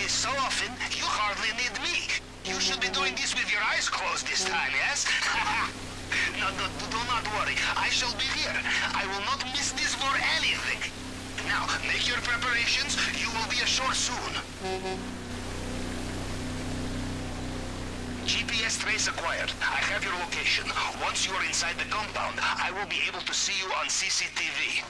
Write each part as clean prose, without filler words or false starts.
this so often, you hardly need me. You should be doing this with your eyes closed this time, yes? No, do not worry. I shall be here. I will not miss this for anything. Now, make your preparations. You will be ashore soon. GPS trace acquired. I have your location. Once you are inside the compound, I will be able to see you on CCTV.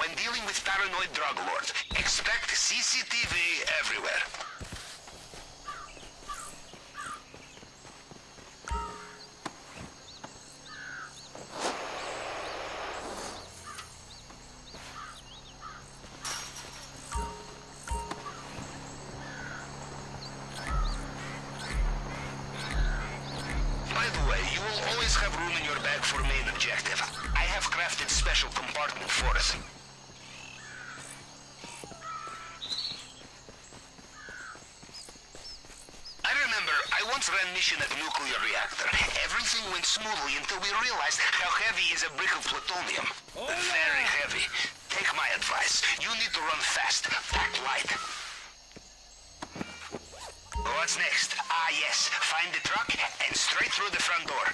When dealing with paranoid drug lords, expect CCTV everywhere. By the way, you will always have room in your bag for main objective. I have crafted special compartment for us. Mission at a nuclear reactor. Everything went smoothly until we realized how heavy is a brick of plutonium. Oh, yeah. Very heavy. Take my advice. You need to run fast. Pack light. What's next? Ah, yes. Find the truck and straight through the front door.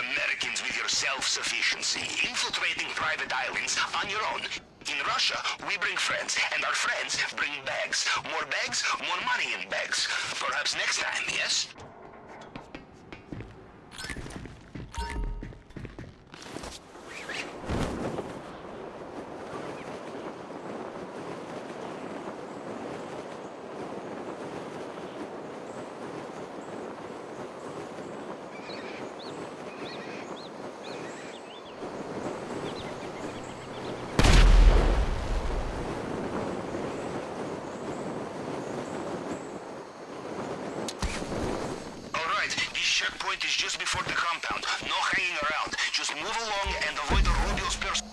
Americans with your self-sufficiency, infiltrating private islands on your own. In Russia, we bring friends, and our friends bring bags. More bags, more money in bags. Perhaps next time, yes? Checkpoint is just before the compound. No hanging around. Just move along and avoid the Rubio's person.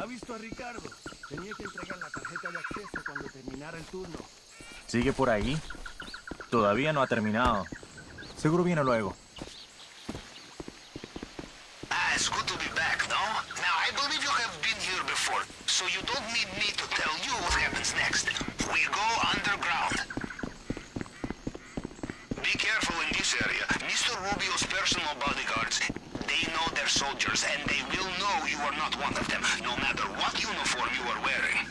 ¿Ha visto a Ricardo? Tenía que entregar la tarjeta de acceso cuando terminara el turno. ¿Sigue por ahí? Todavía no ha terminado. Seguro viene luego. Ah, it's good to be back, no? Now, I believe you have been here before, so you don't need me to tell you what happens next. personal bodyguards. They know their soldiers, and they will know you are not one of them, no matter what uniform you are wearing.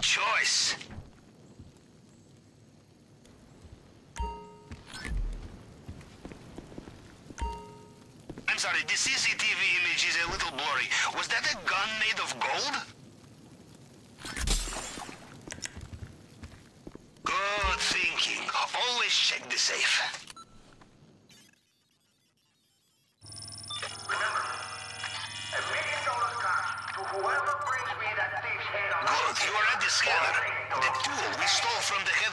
Choice. I'm sorry, this CCTV image is a little blurry. Was that a gun made of gold? Good thinking. Always check the safe.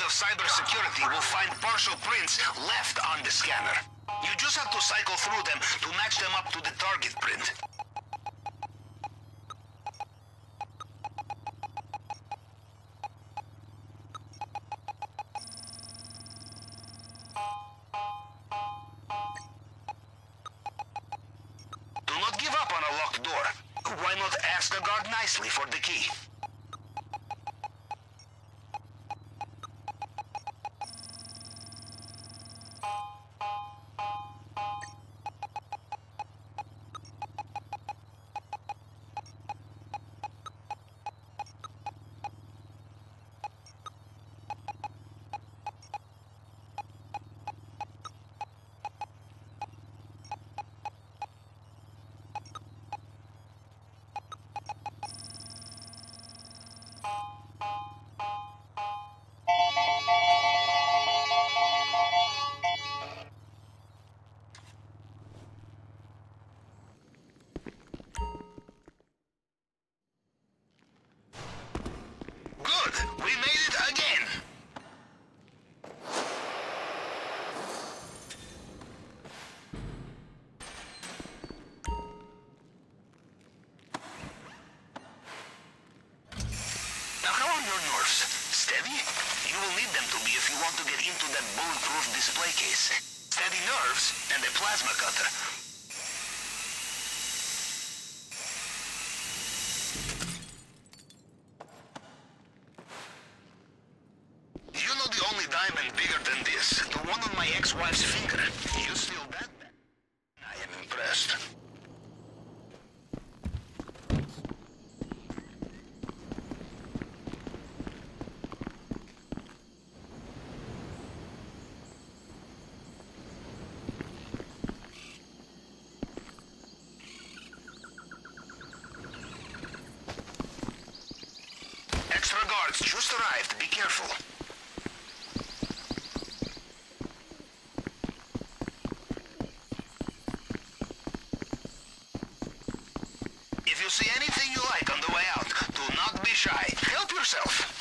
Cybersecurity will find partial prints left on the scanner. You just have to cycle through them to match them up to the target print. Do not give up on a locked door. Why not ask the guard nicely for the key? Wife's finger. You steal that? I am impressed. Extra guards just arrived. Be careful. See anything you like on the way out. Do not be shy. Help yourself.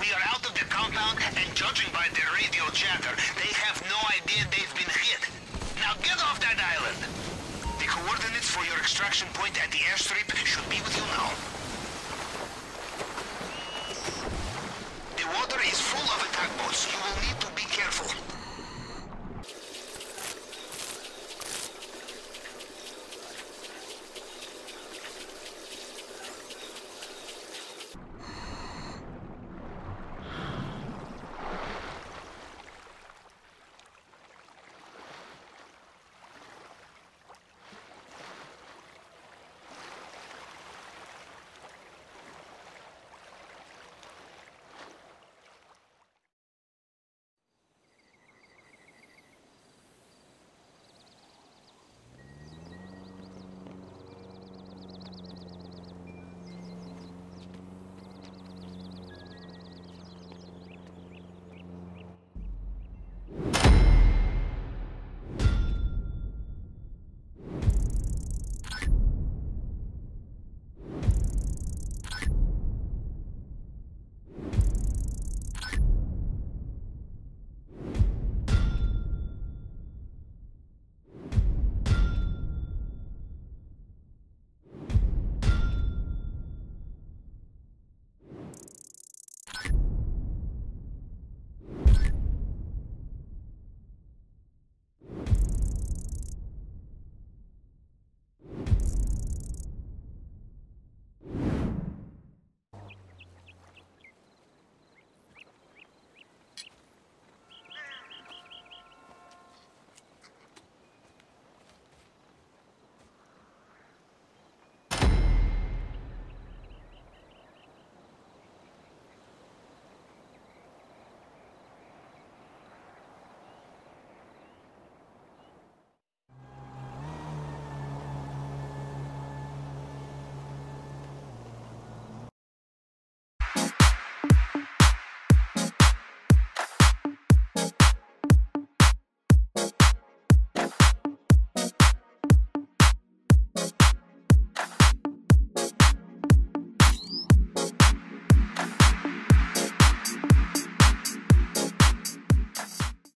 We are out of the compound, and judging by their radio chatter, they have no idea they've been hit. Now get off that island! The coordinates for your extraction point at the airstrip should be with you.